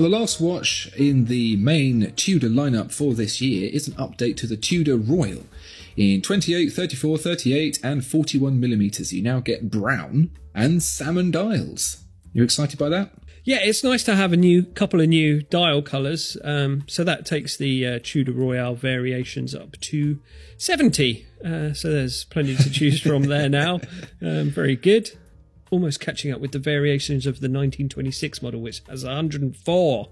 Well, the last watch in the main Tudor lineup for this year is an update to the Tudor Royal. In 28, 34, 38 and 41mm you now get brown and salmon dials. You excited by that? Yeah, it's nice to have a couple of new dial colours, so that takes the Tudor Royal variations up to 70, so there's plenty to choose from there now. Very good. Almost catching up with the variations of the 1926 model, which has 104.